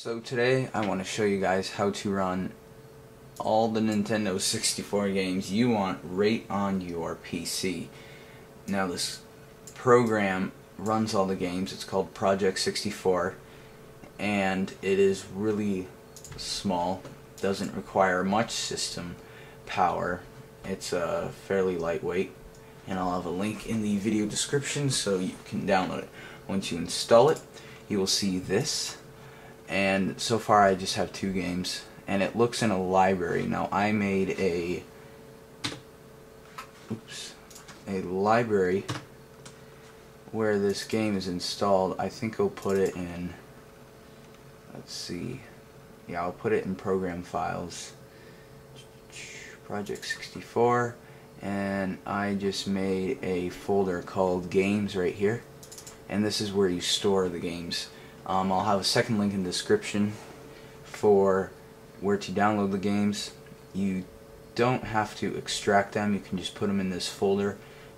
So today I want to show you guys how to run all the Nintendo 64 games you want right on your PC. Now this program runs all the games. It's called Project 64 and it is really small. Doesn't require much system power. It's fairly lightweight, and I'll have a link in the video description so you can download it. Once you install it, you will see this. And so far I just have two games, and it looks in a library. Now I made a library where this game is installed. I think I'll put it in, let's see, yeah, I'll put it in program files, Project 64, and I just made a folder called games right here, and this is where you store the games. I'll have a second link in the description for where to download the games. You don't have to extract them, you can just put them in this folder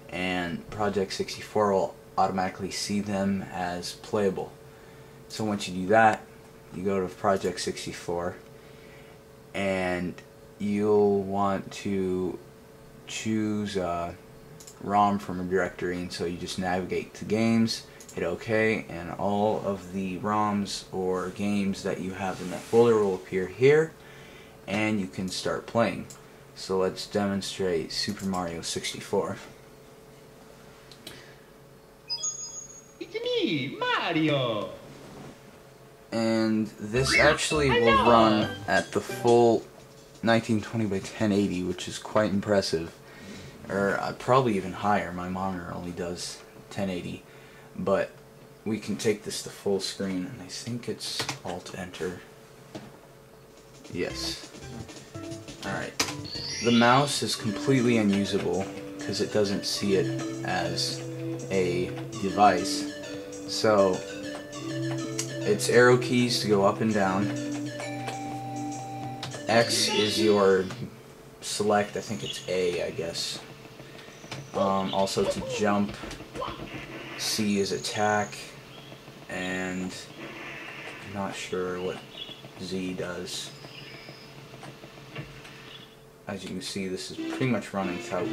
and Project 64 will automatically see them as playable. So once you do that, you go to Project 64 and you'll want to choose a ROM from a directory, and so you just navigate to games, hit OK, and all of the ROMs or games that you have in that folder will appear here and you can start playing. So let's demonstrate Super Mario 64. It's me, Mario! And this actually will run at the full 1920 by 1080, which is quite impressive, or probably even higher. My monitor only does 1080. But we can take this to full screen, and I think it's Alt-Enter. Yes. Alright. The mouse is completely unusable because it doesn't see it as a device. So it's arrow keys to go up and down. X is your select, I think it's A, I guess. Also to jump. C is attack, and I'm not sure what Z does. As you can see, this is pretty much running without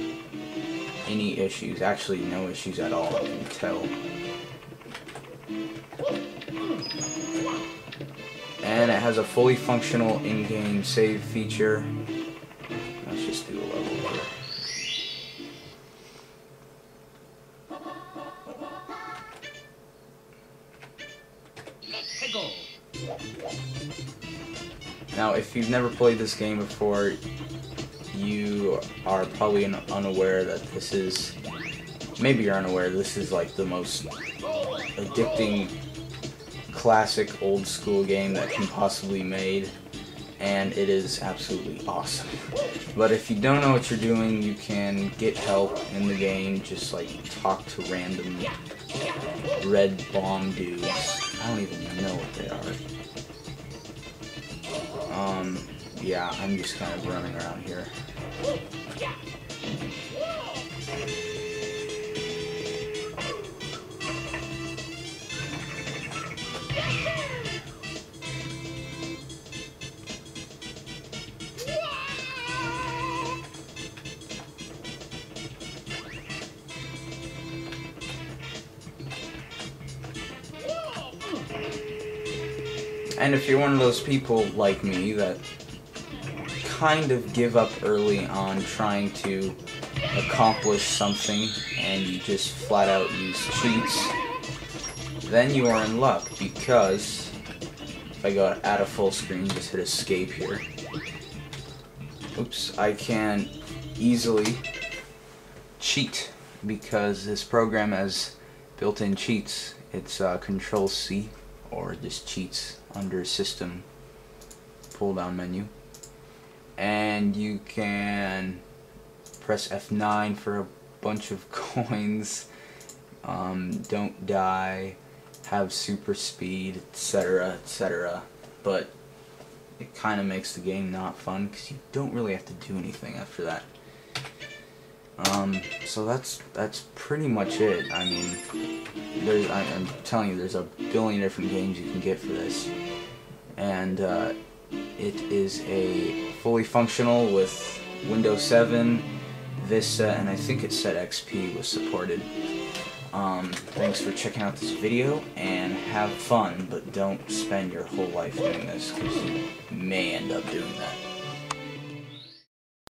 any issues. Actually, no issues at all, I can tell. And it has a fully functional in-game save feature. Let's just do a level here. Now, if you've never played this game before, you are probably unaware that this is, maybe you're unaware, this is like the most addicting, classic, old school game that can possibly be made, and it is absolutely awesome. But if you don't know what you're doing, you can get help in the game, just like talk to random red bomb dudes. I don't even know what they are. Yeah, I'm just kind of running around here. And if you're one of those people like me that kind of give up early on trying to accomplish something and you just flat out use cheats, then you are in luck, because if I go out of full screen, just hit escape here. Oops, I can easily cheat because this program has built-in cheats. It's Control C, or just cheats under system pull-down menu, and you can press F9 for a bunch of coins, don't die, have super speed, etc, etc. But it kind of makes the game not fun because you don't really have to do anything after that. So that's pretty much it. I mean, I'm telling you, there's a billion different games you can get for this. and it is a fully functional with Windows 7, Vista, and I think it said XP was supported. Thanks for checking out this video, and have fun, but don't spend your whole life doing this, because you may end up doing that.